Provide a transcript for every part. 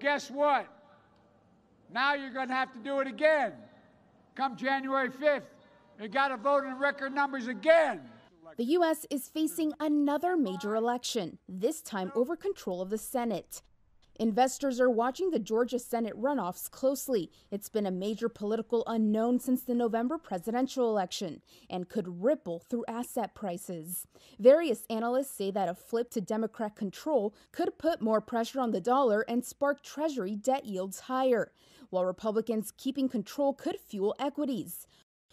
guess what? Now you're going to have to do it again. Come January 5th, you got to vote in record numbers again. The U.S. is facing another major election, this time over control of the Senate. Investors are watching the Georgia Senate runoffs closely. It's been a major political unknown since the November presidential election and could ripple through asset prices. Various analysts say that a flip to Democrat control could put more pressure on the dollar and spark Treasury debt yields higher, while Republicans keeping control could fuel equities.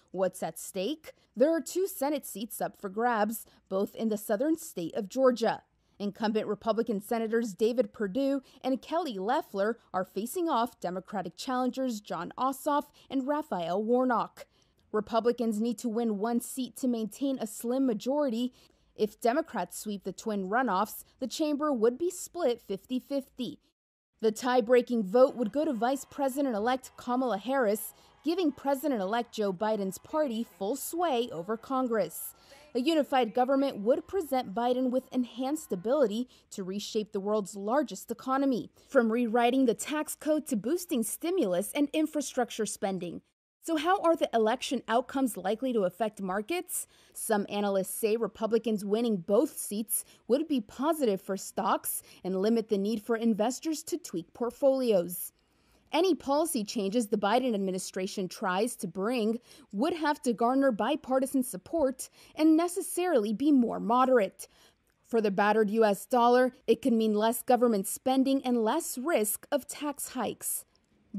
What's at stake? There are two Senate seats up for grabs, both in the southern state of Georgia. Incumbent Republican Senators David Perdue and Kelly Loeffler are facing off Democratic challengers John Ossoff and Raphael Warnock. Republicans need to win one seat to maintain a slim majority. If Democrats sweep the twin runoffs, the chamber would be split 50-50. The tie-breaking vote would go to Vice President-elect Kamala Harris, giving President-elect Joe Biden's party full sway over Congress. A unified government would present Biden with enhanced ability to reshape the world's largest economy, from rewriting the tax code to boosting stimulus and infrastructure spending. So how are the election outcomes likely to affect markets? Some analysts say Republicans winning both seats would be positive for stocks and limit the need for investors to tweak portfolios. Any policy changes the Biden administration tries to bring would have to garner bipartisan support and necessarily be more moderate. For the battered U.S. dollar, it could mean less government spending and less risk of tax hikes.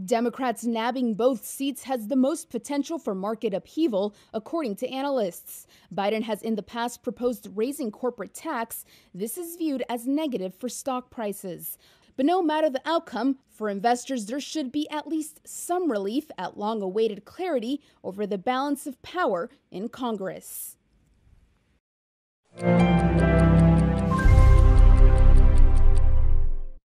Democrats nabbing both seats has the most potential for market upheaval, according to analysts. Biden has in the past proposed raising corporate tax. This is viewed as negative for stock prices. But no matter the outcome, for investors, there should be at least some relief at long-awaited clarity over the balance of power in Congress.